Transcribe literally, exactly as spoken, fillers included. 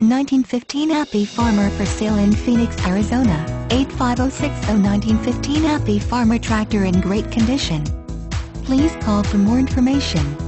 nineteen fifteen Happy Farmer for sale in Phoenix, Arizona. eight five zero six zero nineteen fifteen Happy Farmer tractor in great condition. Please call for more information.